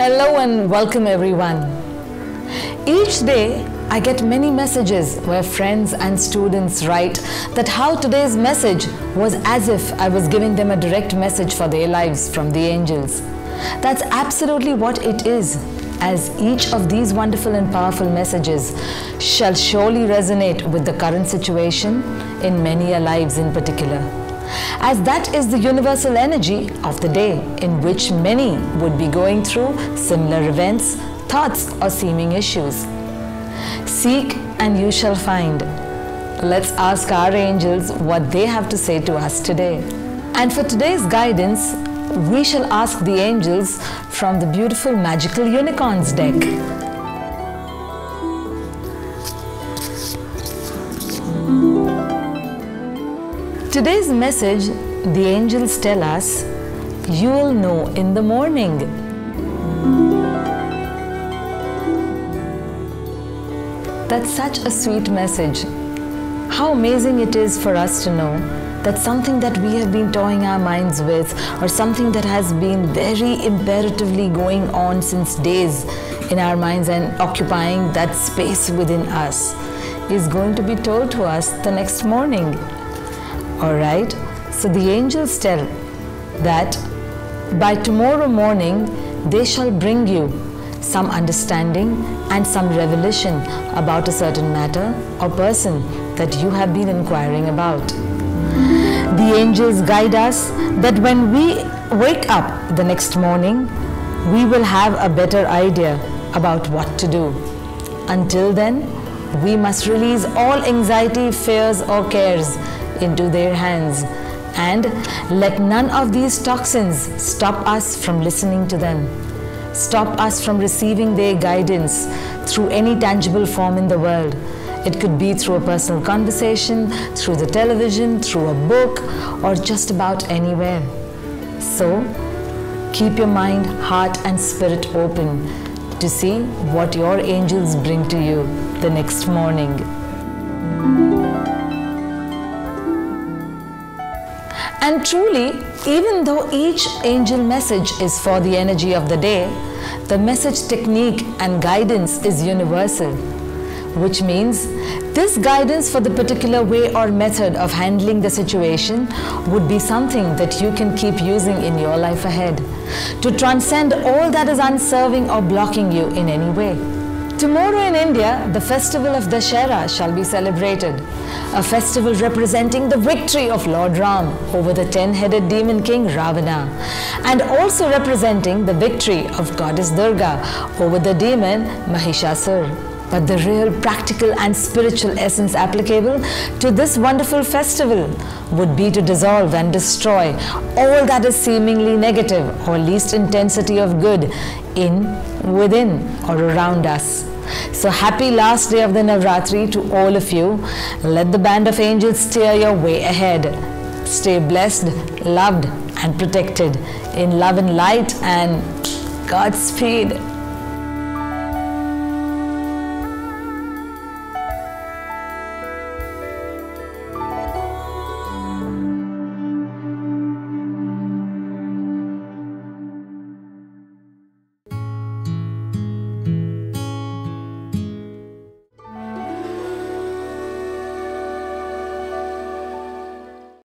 Hello and welcome everyone. Each day I get many messages where friends and students write that how today's message was as if I was giving them a direct message for their lives from the angels. That's absolutely what it is, as each of these wonderful and powerful messages shall surely resonate with the current situation in many lives in particular, as that is the universal energy of the day in which many would be going through similar events, thoughts or seeming issues. Seek and you shall find. Let's ask our angels what they have to say to us today. And for today's guidance, we shall ask the angels from the beautiful magical unicorns deck. Today's message, the angels tell us, you will know in the morning. That's such a sweet message. How amazing it is for us to know that something that we have been toying our minds with, or something that has been very imperatively going on since days in our minds and occupying that space within us, is going to be told to us the next morning. Alright, so the angels tell that by tomorrow morning they shall bring you some understanding and some revelation about a certain matter or person that you have been inquiring about. The angels guide us that when we wake up the next morning, we will have a better idea about what to do. Until then, we must release all anxiety, fears or cares into their hands, and let none of these toxins stop us from listening to them, stop us from receiving their guidance through any tangible form in the world. It could be through a personal conversation, through the television, through a book, or just about anywhere. So keep your mind, heart and spirit open to see what your angels bring to you the next morning. And truly, even though each angel message is for the energy of the day, the message technique and guidance is universal, which means this guidance for the particular way or method of handling the situation would be something that you can keep using in your life ahead, to transcend all that is unserving or blocking you in any way. Tomorrow in India, the festival of Dussehra shall be celebrated, a festival representing the victory of Lord Ram over the 10-headed demon king Ravana, and also representing the victory of Goddess Durga over the demon Mahishasur. But the real practical and spiritual essence applicable to this wonderful festival would be to dissolve and destroy all that is seemingly negative or least intensity of good in, within or around us. So happy last day of the Navratri to all of you. Let the band of angels steer your way ahead. Stay blessed, loved and protected in love and light, and Godspeed.